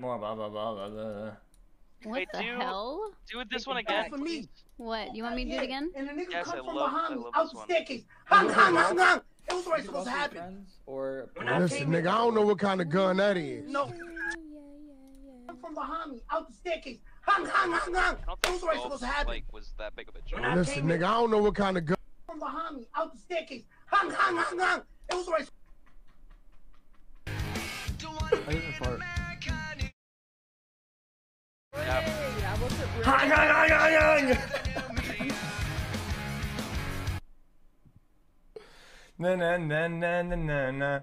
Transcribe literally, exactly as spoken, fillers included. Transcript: More blah blah blah blah blah. What hey, the do, hell? Do this one again. Me. What? You want me to do it again? And the nigga yes, come from behind me, out the staircase. Hang, hang, hang, hang. It was already supposed to happen. Or listen, nigga, I don't know what kind of gun that is. No. Come from behind me, out the staircase. Hang, hang, hang, hang. It was already supposed to happen. Like was that big of a joke? Listen, nigga, I don't know what kind of gun. From behind me, out the staircase. Hang, hang, hang, hang. It was already. I didn't fart. Hang, hang, hang, hang! Na na na na na na.